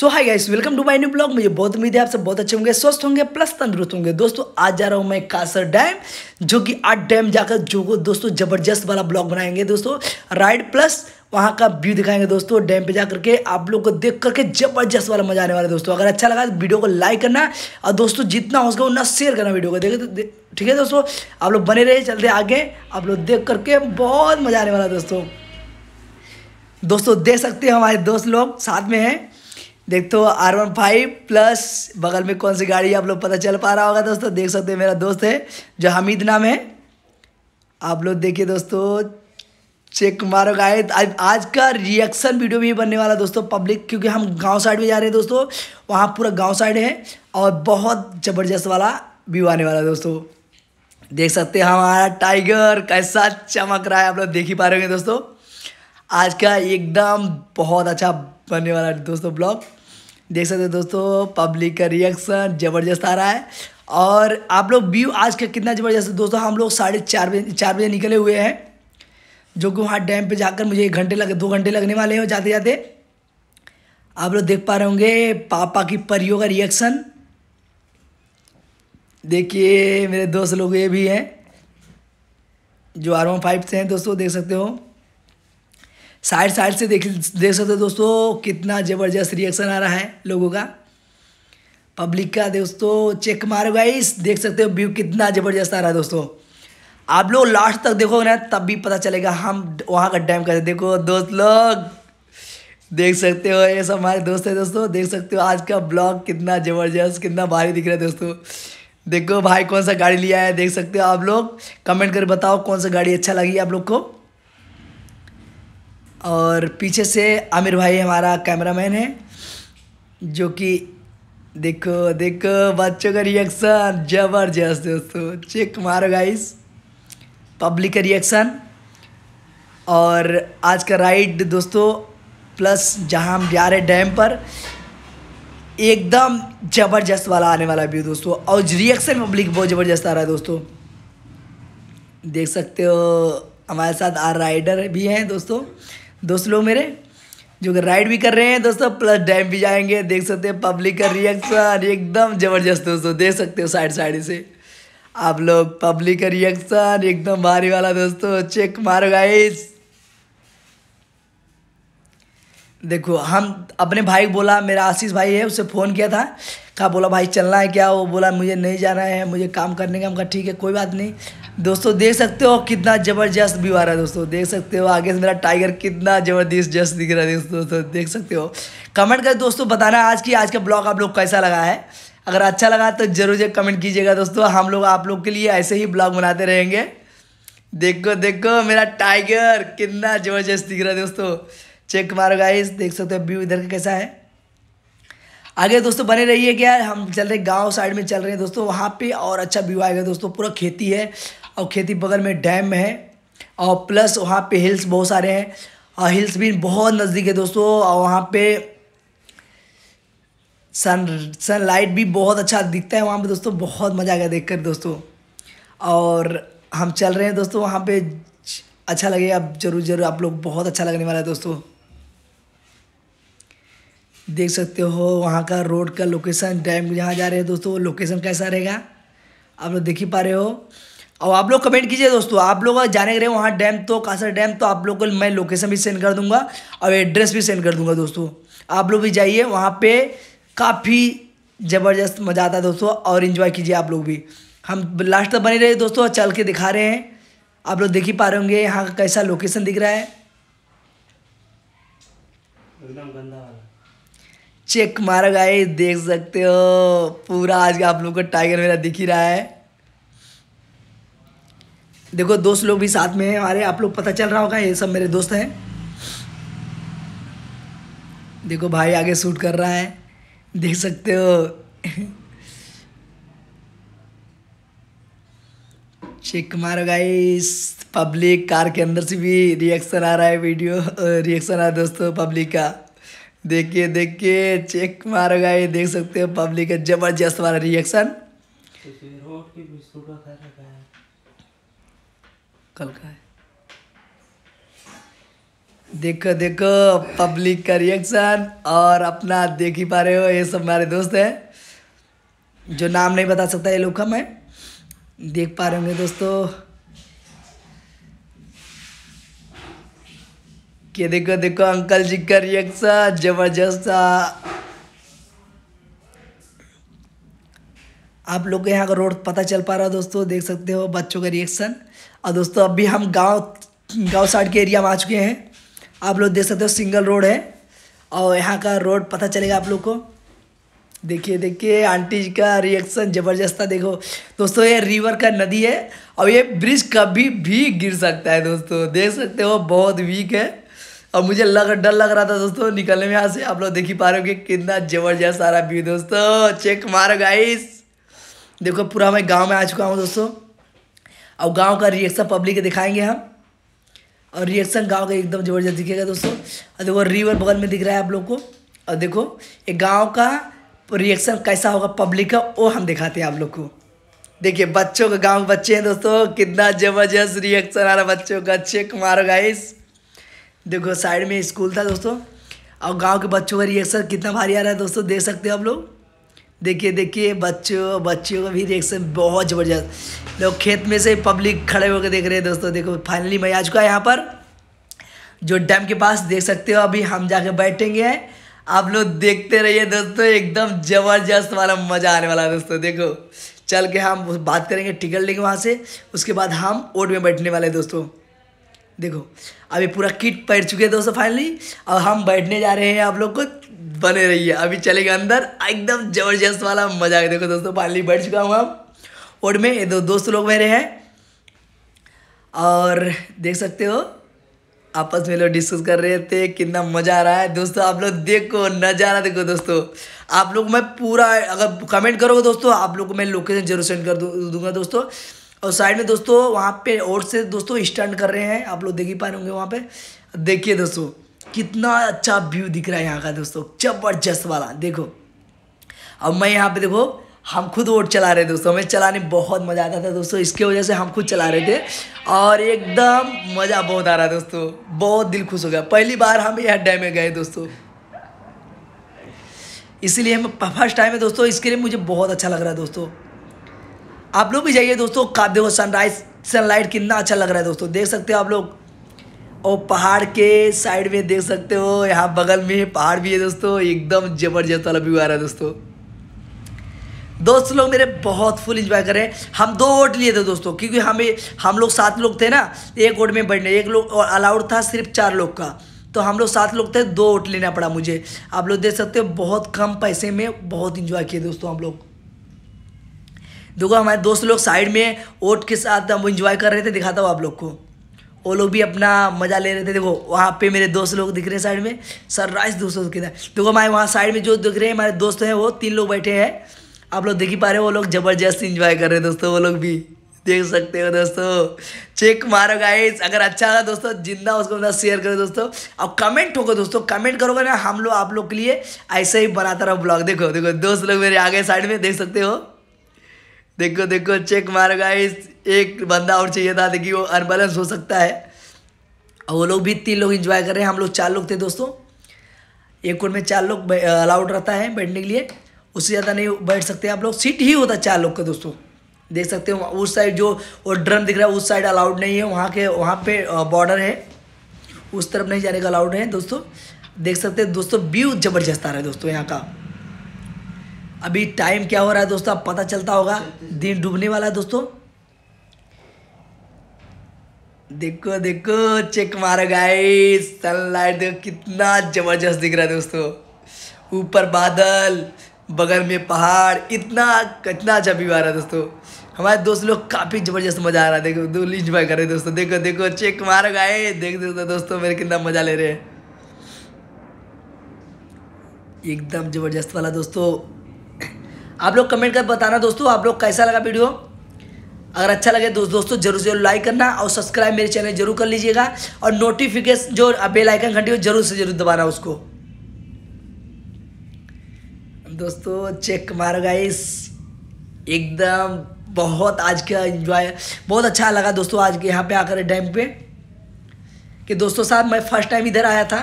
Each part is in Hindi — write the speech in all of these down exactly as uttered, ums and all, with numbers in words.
So hi guys, welcome to my new blog. मुझे बहुत उम्मीद है आप सब बहुत अच्छे होंगे, स्वस्थ होंगे प्लस तंदुरुस्त होंगे। दोस्तों आज जा रहा हूँ मैं कासर डैम, जो कि आठ डैम जाकर जो को दोस्तों जबरदस्त वाला ब्लॉग बनाएंगे दोस्तों, राइड प्लस वहाँ का व्यू दिखाएंगे दोस्तों। डैम पे जा करके आप लोग को देख करके जबरदस्त वाला मजा आने वाला है दोस्तों। अगर अच्छा लगा तो वीडियो को लाइक करना और दोस्तों जितना हो सके उतना शेयर करना वीडियो को, देखे तो ठीक है दोस्तों। आप लोग बने रहे, चलते आगे, आप लोग देख करके बहुत मजा आने वाला दोस्तों। दोस्तों देख सकते हैं हमारे दोस्त लोग साथ में हैं, देख तो आर वन फाइव प्लस बगल में कौन सी गाड़ी आप लोग पता चल पा रहा होगा दोस्तों। देख सकते हैं मेरा दोस्त है जो हमीद नाम है, आप लोग देखिए दोस्तों, चेक मारो गाइस। आज आज का रिएक्शन वीडियो भी बनने वाला दोस्तों पब्लिक, क्योंकि हम गांव साइड में जा रहे हैं दोस्तों, वहाँ पूरा गांव साइड है और बहुत ज़बरदस्त वाला व्यू आने वाला दोस्तों। देख सकते हैं हमारा टाइगर कैसा चमक रहा है, आप लोग देख ही पा रहे होंगे दोस्तों। आज का एकदम बहुत अच्छा बनने वाला दोस्तों ब्लॉग, देख सकते हैं दोस्तों। पब्लिक का रिएक्शन ज़बरदस्त आ रहा है और आप लोग व्यू आज का कितना ज़बरदस्त है दोस्तों। हम लोग साढ़े चार बजे चार बजे निकले हुए हैं, जो कि वहाँ डैम पे जाकर मुझे एक घंटे लगे दो घंटे लगने वाले हैं जाते जाते। आप लोग देख पा रहे होंगे पापा की परियों का रिएक्शन, देखिए मेरे दोस्त लोग ये भी हैं जो आर वन फाइव से हैं दोस्तों, देख सकते हो। साइड साइड से देख देख सकते हो दोस्तों कितना ज़बरदस्त रिएक्शन आ रहा है लोगों का, पब्लिक का दोस्तों। चेक मारो गाइस, देख सकते हो व्यू कितना ज़बरदस्त आ रहा है दोस्तों। आप लोग लास्ट तक देखोगे ना तब भी पता चलेगा हम वहाँ का डैम कैसे। देखो दोस्त लोग देख सकते हो, ये सब हमारे दोस्त हैं दोस्तों, देख सकते हो। आज का ब्लॉग कितना ज़बरदस्त कितना भारी दिख रहा है दोस्तों। देखो भाई कौन सा गाड़ी लिया है, देख सकते हो। आप लोग कमेंट कर बताओ कौन सा गाड़ी अच्छा लगी आप लोग को। और पीछे से आमिर भाई हमारा कैमरामैन है, जो कि देखो देखो बच्चों का रिएक्शन ज़बरदस्त दोस्तों। चेक मारो गाइस पब्लिक का रिएक्शन। और आज का राइड दोस्तों प्लस जहां हम जा रहे डैम पर एकदम ज़बरदस्त वाला आने वाला व्यू दोस्तों, और रिएक्शन पब्लिक बहुत ज़बरदस्त आ रहा है दोस्तों। देख सकते हो हमारे साथ आर राइडर भी हैं दोस्तों, दोस्त लोग मेरे जो कि राइड भी कर रहे हैं दोस्तों प्लस डैम भी जाएंगे। देख सकते हो पब्लिक का रिएक्शन एकदम ज़बरदस्त दोस्तों, देख सकते हो साइड साइड से आप लोग पब्लिक का रिएक्शन एकदम भारी वाला दोस्तों। चेक मारो गाइस, देखो हम अपने भाई को बोला, मेरा आशीष भाई है उससे फ़ोन किया था, कहा बोला भाई चलना है क्या, वो बोला मुझे नहीं जाना है मुझे काम करने का। हम कहा ठीक है कोई बात नहीं दोस्तों। देख सकते हो कितना ज़बरदस्त व्यू आ रहा है दोस्तों, देख सकते हो। आगे से मेरा टाइगर कितना ज़बरदस्त जस्ट दिख रहा है दोस्तों, देख सकते हो। कमेंट कर दोस्तों बताना आज की आज का ब्लॉग आप लोग कैसा लगा है। अगर अच्छा लगा तो जरूर जरूर कमेंट कीजिएगा दोस्तों। हम लोग आप लोग के लिए ऐसे ही ब्लॉग बनाते रहेंगे। देखो देखो मेरा टाइगर कितना ज़बरदस्त दिख रहा है दोस्तों। चेक मारो गाइस, देख सकते हो व्यू इधर का कैसा है। आगे दोस्तों बने रहिए, क्या हम चल रहे गांव साइड में चल रहे हैं दोस्तों, वहाँ पे और अच्छा व्यू आएगा दोस्तों। पूरा खेती है और खेती बगल में डैम है और प्लस वहाँ पे हिल्स बहुत सारे हैं और हिल्स भी बहुत नज़दीक है दोस्तों। और वहाँ पे सन सनलाइट भी बहुत अच्छा दिखता है वहाँ पर दोस्तों, बहुत मज़ा आएगा देख कर दोस्तों। और हम चल रहे हैं दोस्तों वहाँ पर, अच्छा लगेगा जरूर जरूर आप लोग, बहुत अच्छा लगने वाला है दोस्तों। देख सकते हो वहाँ का रोड का लोकेशन, डैम जहाँ जा रहे हैं दोस्तों लोकेशन कैसा रहेगा आप लोग देख ही पा रहे हो। और आप लोग कमेंट कीजिए दोस्तों, आप लोग जाने के रहे वहाँ डैम तो कासर डैम, तो आप लोग को मैं लोकेशन भी सेंड कर दूँगा और एड्रेस भी सेंड कर दूँगा दोस्तों। आप लोग भी जाइए वहाँ पर, काफ़ी ज़बरदस्त मज़ा आता है दोस्तों और इन्जॉय कीजिए आप लोग भी। हम लास्ट तक बने रहे दोस्तों, चल के दिखा रहे हैं, आप लोग देख ही पा रहे होंगे यहाँ का कैसा लोकेशन दिख रहा है एकदम गंदा वाला। चेक मारो गाइस, देख सकते हो पूरा आज का आप लोग को टाइगर मेरा दिख ही रहा है। देखो दोस्त लोग भी साथ में हैं हमारे, आप लोग पता चल रहा होगा ये सब मेरे दोस्त हैं। देखो भाई आगे शूट कर रहा है, देख सकते हो। चेक मारो गाइस पब्लिक, कार के अंदर से भी रिएक्शन आ रहा है, वीडियो रिएक्शन आ रहा है दोस्तों पब्लिक का। देखिए देखिए चेक मारो गाइस, देख सकते हो पब्लिक का ज़बरदस्त वाला रिएक्शन। कल का है देखो देखो पब्लिक का रिएक्शन। और अपना देख ही पा रहे हो, ये सब हमारे दोस्त हैं जो नाम नहीं बता सकता ये लोग का, मैं देख पा रहे होंगे दोस्तों। कि देखो देखो अंकल जी का रिएक्शन जबरदस्त था। आप लोग के यहाँ का रोड पता चल पा रहा है दोस्तों, देख सकते हो बच्चों का रिएक्शन। और दोस्तों अभी हम गांव गांव साइड के एरिया में आ चुके हैं। आप लोग देख सकते हो सिंगल रोड है और यहाँ का रोड पता चलेगा आप लोग को। देखिए देखिए आंटी जी का रिएक्शन जबरदस्त था। देखो दोस्तों ये रिवर का नदी है और ये ब्रिज कभी भी गिर सकता है दोस्तों, देख सकते हो बहुत वीक है। और मुझे लग डर लग रहा था दोस्तों निकलने में यहाँ से। आप लोग देख ही पा रहे हो कि कितना जबरदस्त आ रहा व्यू दोस्तों, चेक मारो गाइस। देखो पूरा मैं गाँव में आ चुका हूँ दोस्तों और गाँव का रिएक्शन पब्लिक के दिखाएँगे हम। और रिएक्शन गांव का एकदम ज़बरदस्त दिखेगा दोस्तों। और देखो रिवर बगल में दिख रहा है आप लोग को। और देखो ये गांव का रिएक्शन कैसा होगा पब्लिक का वो हम दिखाते हैं आप लोग को। देखिए बच्चों का, गांव के बच्चे हैं दोस्तों, कितना ज़बरदस्त रिएक्शन आ रहा बच्चों का, चेक मारो गाइस। देखो साइड में स्कूल था दोस्तों और गाँव के बच्चों का रिएक्शन कितना भारी आ रहा है दोस्तों, देख सकते हो आप लोग। देखिए देखिए बच्चों बच्चियों का भी रिएक्शन बहुत ज़बरदस्त। लोग खेत में से पब्लिक खड़े होकर देख रहे हैं दोस्तों। देखो फाइनली मैं आ चुका है यहाँ पर जो डैम के पास, देख सकते हो। अभी हम जाके बैठेंगे, आप लोग देखते रहिए दोस्तों, एकदम ज़बरदस्त वाला मज़ा आने वाला है दोस्तों। देखो चल के हम बात करेंगे, टिकट लेंगे वहाँ से, उसके बाद हम वोट में बैठने वाले दोस्तों। देखो अभी पूरा किट पहन चुके हैं दोस्तों फाइनली, अब हम बैठने जा रहे हैं, आप लोग को बने रहिए। अभी चलेगा अंदर, एकदम ज़बरदस्त वाला मजा आएगा। देखो दोस्तों फाइनली बैठ चुका हूँ हम वोट में, ये दो दोस्त लोग मेरे हैं और देख सकते हो आपस में लोग डिस्कस कर रहे थे, कितना मज़ा आ रहा है दोस्तों। आप लोग देखो नज़ारा, देखो दोस्तों आप लोग, मैं पूरा अगर कमेंट करोगे दोस्तों आप लोग को मैं लोकेशन जरूर सेंड कर दूँगा दोस्तों। और साइड में दोस्तों वहाँ पे और से दोस्तों स्टैंड कर रहे हैं, आप लोग देख ही पा रहे होंगे वहाँ पे। देखिए दोस्तों कितना अच्छा व्यू दिख रहा है यहाँ का दोस्तों, जबरदस्त वाला। देखो अब मैं यहाँ पे, देखो हम खुद वोट चला रहे दोस्तों, हमें चलाने बहुत मज़ा आता था दोस्तों, इसके वजह से हम खुद चला रहे थे और एकदम मज़ा बहुत आ रहा दोस्तों, बहुत दिल खुश हो गया। पहली बार हम यहाँ डैम में गए दोस्तों, इसीलिए हम फर्स्ट टाइम है दोस्तों, इसके लिए मुझे बहुत अच्छा लग रहा है दोस्तों। आप लोग भी जाइए दोस्तों, का देखो सनराइज सनलाइट कितना अच्छा लग रहा है दोस्तों, देख सकते हो आप लोग। और पहाड़ के साइड में देख सकते हो, यहाँ बगल में पहाड़ भी है दोस्तों, एकदम ज़बरदस्त वाला व्यू आ रहा है दोस्तों। दोस्त लोग मेरे बहुत फुल इंजॉय कर रहे हैं। हम दो वोट लिए थे दोस्तों क्योंकि हमें हम लोग सात लोग थे ना, एक वोट में बैठने, एक लोग और अलाउड था सिर्फ चार लोग का, तो हम लोग सात लोग थे, दो वोट लेना पड़ा मुझे। आप लोग देख सकते हो बहुत कम पैसे में बहुत इंजॉय किए दोस्तों हम लोग। देखो हमारे दोस्त लोग साइड में वोट के साथ हम इंजॉय कर रहे थे, दिखाता हूँ आप लोग को, वो लोग भी अपना मज़ा ले रहे थे। देखो वहाँ पे मेरे दोस्त लोग दिख रहे हैं साइड में, सनराइज दोस्तों के साथ। देखो हमारे वहाँ साइड में जो दिख रहे हैं हमारे दोस्त हैं, वो तीन लोग बैठे हैं, आप लोग देख ही पा रहे हो, वो लोग ज़बरदस्त इंजॉय कर रहे हैं दोस्तों, वो लोग भी देख सकते हो दोस्तों। चेक मारो गाइस, अगर अच्छा लगा दोस्तों जिंदा उसको मतलब शेयर करो दोस्तों, और कमेंट होगा दोस्तों, कमेंट करोगे ना हम लोग आप लोग के लिए ऐसे ही बनाता रहो ब्लॉग। देखो देखो दोस्त लोग मेरे आगे साइड में देख सकते हो, देखो देखो चेक मारो गाइस, एक बंदा और चाहिए था, देखिए वो अनबैलेंस हो सकता है। और वो लोग भी तीन लोग एंजॉय कर रहे हैं, हम लोग चार लोग थे दोस्तों, एक कोर्ट में चार लोग अलाउड रहता है बैठने के लिए, उससे ज़्यादा नहीं बैठ सकते आप लोग, सीट ही होता चार लोग का दोस्तों, देख सकते हो। उस साइड जो वो ड्रम दिख रहा है उस साइड अलाउड नहीं है, वहाँ के वहाँ पे बॉर्डर है, उस तरफ नहीं जाने का अलाउड है दोस्तों, देख सकते हैं दोस्तों। व्यू ज़बरदस्त आ रहा है दोस्तों यहाँ का। अभी टाइम क्या हो रहा है दोस्तों आप पता चलता होगा, दिन डूबने वाला है दोस्तों। देखो देखो चेक मारो गाइस, सनलाइट देखो कितना ज़बरदस्त दिख रहा है दोस्तों, ऊपर बादल, बगल में पहाड़, इतना कितना अच्छा व्यू आ रहा है दोस्तों। हमारे दोस्त लोग काफ़ी ज़बरदस्त मज़ा आ रहा है, देखो दो इंजॉय कर रहे हैं दोस्तों। देखो देखो चेक मारो गाइस, देख दोस्तों दोस्तों मेरे कितना मज़ा ले रहे हैं, एकदम ज़बरदस्त वाला दोस्तों। आप लोग कमेंट कर बताना दोस्तों आप लोग कैसा लगा वीडियो। अगर अच्छा लगे दोस्त दोस्तों जरूर जरूर लाइक करना और सब्सक्राइब मेरे चैनल जरूर कर लीजिएगा, और नोटिफिकेशन जो बेल आइकन घंटी हो जरूर से जरूर दबाना उसको दोस्तों। चेक मारो गाइस, एकदम बहुत आज का एंजॉय बहुत अच्छा लगा दोस्तों आज के यहाँ पे आकर डैम पे, कि दोस्तों साहब मैं फर्स्ट टाइम इधर आया था,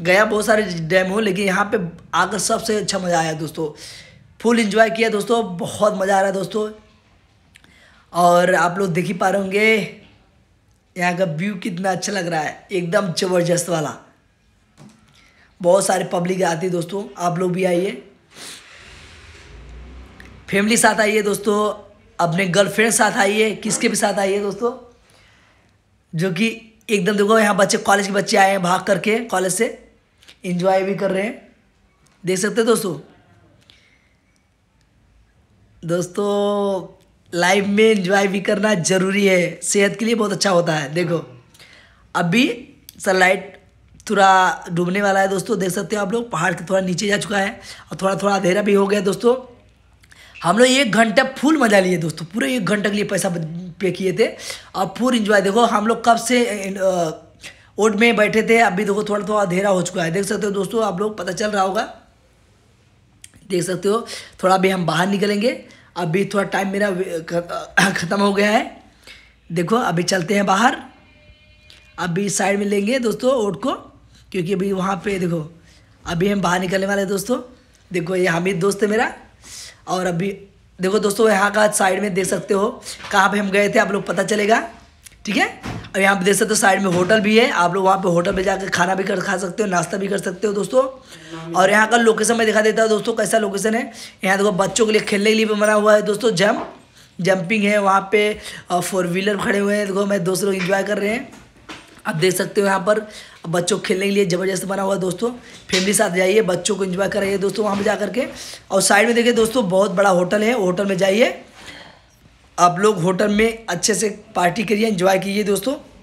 गया बहुत सारे डैम हो, लेकिन यहाँ पे आकर सबसे अच्छा मज़ा आया दोस्तों, फुल एंजॉय किया दोस्तों, बहुत मज़ा आ रहा है दोस्तों। और आप लोग देख ही पा रहे होंगे यहाँ का व्यू कितना अच्छा लग रहा है, एकदम ज़बरदस्त वाला। बहुत सारे पब्लिक आती है दोस्तों, आप लोग भी आइए, फैमिली साथ आइए दोस्तों, अपने गर्लफ्रेंड साथ आइए, किसके भी साथ आइए दोस्तों। जो कि एकदम देखो यहाँ बच्चे, कॉलेज के बच्चे आए हैं भाग करके कॉलेज से, एंजॉय भी कर रहे हैं, देख सकते हैं दोस्तों। दोस्तों लाइफ में एंजॉय भी करना ज़रूरी है, सेहत के लिए बहुत अच्छा होता है। देखो अभी सनलाइट थोड़ा डूबने वाला है दोस्तों, देख सकते हो आप लोग, पहाड़ के थोड़ा नीचे जा चुका है और थोड़ा थोड़ा अंधेरा भी हो गया दोस्तों। हम लोग एक घंटा फुल मज़ा लिए दोस्तों, पूरे एक घंटे के लिए पैसा पे किए थे और फुल एंजॉय। देखो हम लोग कब से ओट में बैठे थे, अभी देखो थोड़ा थोड़ा अंधेरा हो चुका है, देख सकते हो दोस्तों, आप लोग पता चल रहा होगा, देख सकते हो। थोड़ा भी हम बाहर निकलेंगे, अभी थोड़ा टाइम मेरा ख़त्म हो गया है, देखो अभी चलते हैं बाहर, अभी साइड में लेंगे दोस्तों ओट को, क्योंकि अभी वहाँ पर देखो अभी हम बाहर निकलने वाले दोस्तों। देखो ये हामिद दोस्त है मेरा, और अभी देखो दोस्तों यहाँ का साइड में देख सकते हो कहाँ पे हम गए थे, आप लोग पता चलेगा, ठीक है। और यहाँ पे देख सकते हो साइड में होटल भी है, आप लोग वहाँ पे होटल पे जाकर खाना भी कर खा सकते हो, नाश्ता भी कर सकते हो दोस्तों। और यहाँ का लोकेशन मैं दिखा देता हूँ दोस्तों, कैसा लोकेशन है। यहाँ देखो बच्चों के लिए खेलने के लिए भी बना हुआ है दोस्तों, जंप जंपिंग है वहाँ पर, फोर व्हीलर खड़े हुए हैं, देखो मैं दोस्त लोग इन्जॉय कर रहे हैं, आप देख सकते हो। यहाँ पर बच्चों को खेलने के लिए ज़बरदस्त बना हुआ है दोस्तों, फैमिली साथ जाइए, बच्चों को एंजॉय कराइए दोस्तों वहाँ पर जा करके। और साइड में देखिए दोस्तों बहुत बड़ा होटल है, होटल में जाइए आप लोग, होटल में अच्छे से पार्टी करिए, एंजॉय कीजिए दोस्तों।